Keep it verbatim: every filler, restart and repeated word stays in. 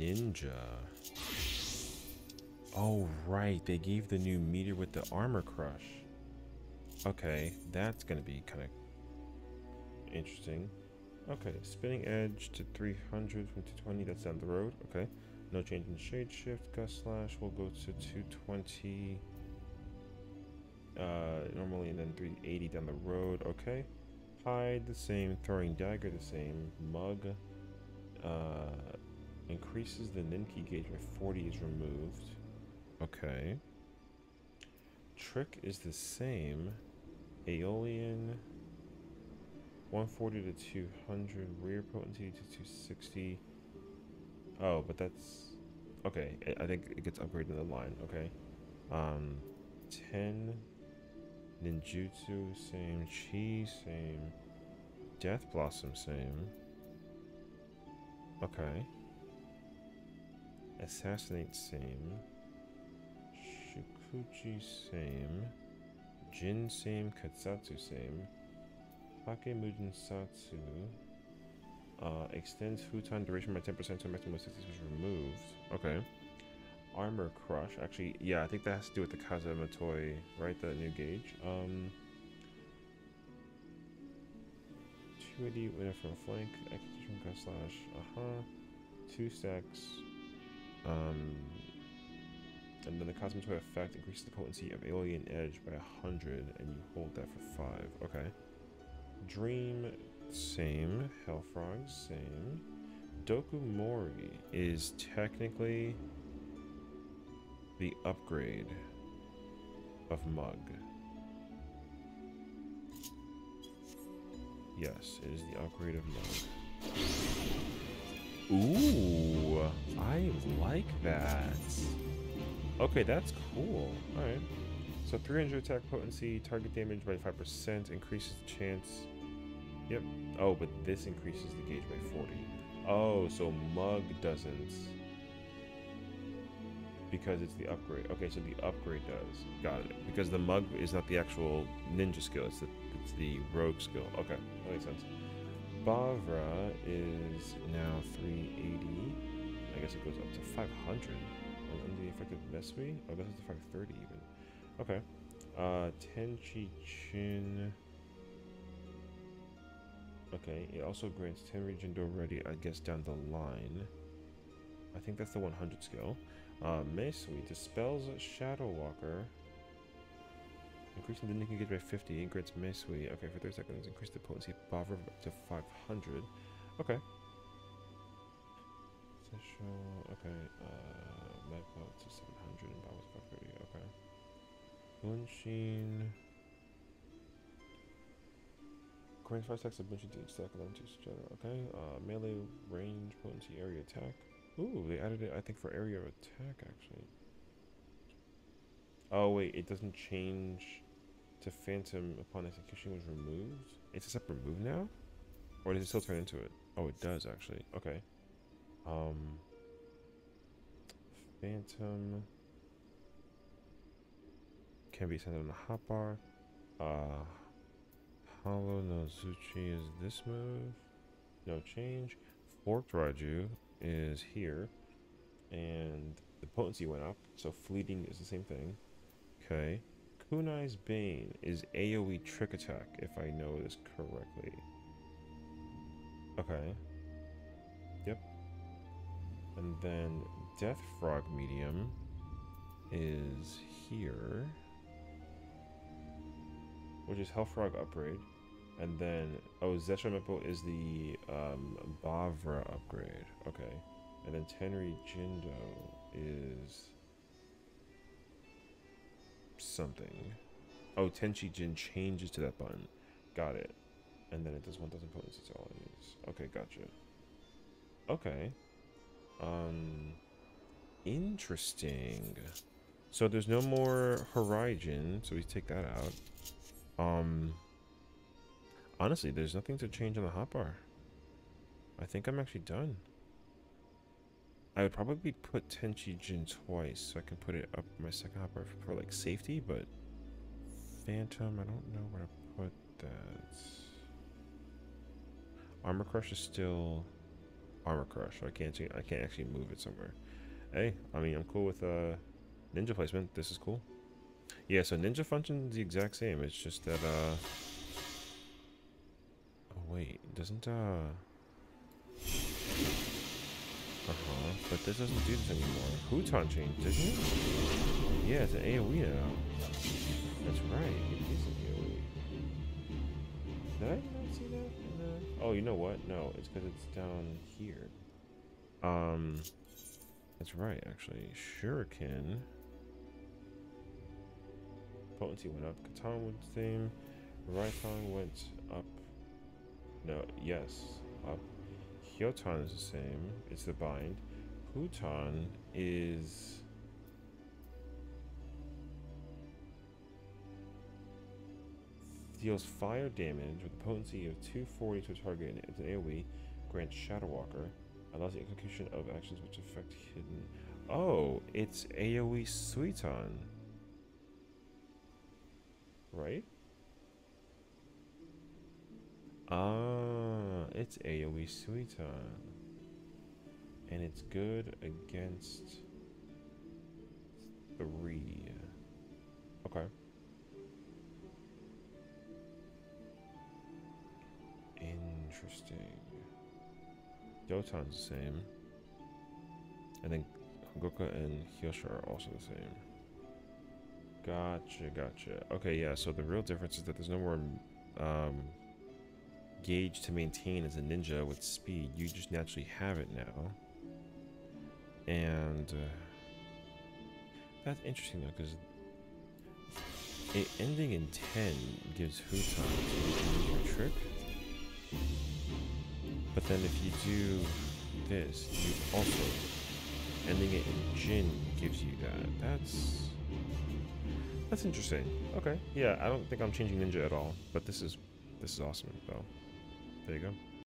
Ninja. Oh, right. They gave the new meter with the Armor Crush. Okay, that's going to be kind of interesting. Okay, Spinning Edge to three hundred from two twenty. That's down the road. Okay, no change in Shade Shift. Gust Slash will go to two twenty. Uh, normally, and then three eighty down the road. Okay. Hide the same. Throwing Dagger the same. Mug. Uh, increases the Ninki gauge by forty is removed. Okay. Trick is the same. Aeolian. one forty to two hundred. Rear potency to two sixty. Oh, but that's... Okay, I think it gets upgraded in the line. Okay. Um, ten... Ninjutsu, same. Chi, same. Death Blossom, same. Okay. Assassinate, same. Shikuchi, same. Jin, same. Katsatsu, same. Hakemujin Satsu. Uh, extends Futon duration by ten percent to a maximum of sixty was removed. Okay. Armor Crush, actually, yeah, I think that has to do with the Kazematoi, right? That new gauge. Um, two eighty winner from a flank, execution Gust Slash, uh-huh, two stacks. Um, and then the Kazematoi effect increases the potency of Aeolian Edge by one hundred, and you hold that for five. Okay. Dream, same. Hellfrog, same. Dokumori is technically the upgrade of Mug. Yes, it is the upgrade of Mug. Ooh, I like that. Okay, that's cool. All right. So three hundred attack potency, target damage by five percent, increases the chance. Yep. Oh, but this increases the gauge by forty. Oh, so Mug doesn't. Because it's the upgrade. Okay, so the upgrade does. Got it. Because the Mug is not the actual ninja skill. It's the, it's the rogue skill. Okay, that makes sense. Bavra is now three eighty. I guess it goes up to five hundred. Under the effect of Mesui? Oh, that's up to five thirty even. Okay. Uh, Tenchi Chin. Okay, it also grants ten region door ready, I guess, down the line. I think that's the one hundred skill. Uh, Mesui dispels Shadow Walker. Increasing the Ninja gauge by fifty. Grants Mesui. Okay, for thirty seconds. Increase the potency of Bavra to five hundred. Okay. Okay. Uh, Map out to seven hundred and Bavra to five thirty. Okay. Bunshin. Grants five stacks of Bunshin to each stack of two general. Okay. Uh, melee range potency area attack. Ooh, they added it, I think, for area of attack, actually. Oh, wait, it doesn't change to Phantom upon execution was removed? It's a separate move now? Or does it still turn into it? Oh, it does, actually. Okay. Um. Phantom. Can be sent on the hotbar. Uh, Hollow Nozuchi is this move. No change. Forked Raiju is here, and the potency went up, so fleeting is the same thing. Okay. Kunai's Bane is AoE trick attack, if I know this correctly. Okay. Yep. And then Death Frog medium is here, which is Hellfrog upgrade. And then, oh, Zesha Mippo is the um, Bavra upgrade. Okay. And then Tenri Jindo is something. Oh, Tenchi Jin changes to that button. Got it. And then it does one thousand potency to all enemies. Okay, gotcha. Okay. Um, interesting. So there's no more Horizon, so we take that out. Um... Honestly, there's nothing to change on the hotbar. I think I'm actually done. I would probably put Tenchi Jin twice, so I can put it up my second hotbar for, for like safety, but Phantom, I don't know where to put that. Armor Crush is still Armor Crush, so I can't I can't actually move it somewhere. Hey, I mean, I'm cool with uh, ninja placement. This is cool. Yeah, so ninja function's the exact same. It's just that, uh... oh, wait. Doesn't, uh... Uh-huh. But this doesn't do this anymore. Huton changed, didn't it? Yeah, it's an Aeolian now. That's right. It is an Aeolian. Did I not see that? No. Oh, you know what? No, it's because it's down here. Um... That's right, actually. Shuriken. Potency went up. Katana went the same. Raiton went up. No, yes, up. Huton is the same. It's the bind. Huton is... deals fire damage with a potency of two forty to a target. And it's an AoE. Grants Shadow Walker. Allows the execution of actions which affect hidden... Oh, it's AoE Sweeton. Right? Ah, it's AoE Sweeton. And it's good against... three. Okay. Interesting. Yotan's the same. And then Goku and Hyosha are also the same. Gotcha, gotcha. Okay, yeah, so the real difference is that there's no more um, gauge to maintain as a ninja with speed. You just naturally have it now. And uh, that's interesting, though, because it ending in ten gives Huton to trick. But then if you do this, you also, ending it in Jin gives you that. That's, that's interesting. Okay, yeah, I don't think I'm changing ninja at all, but this is, this is awesome, though. There you go.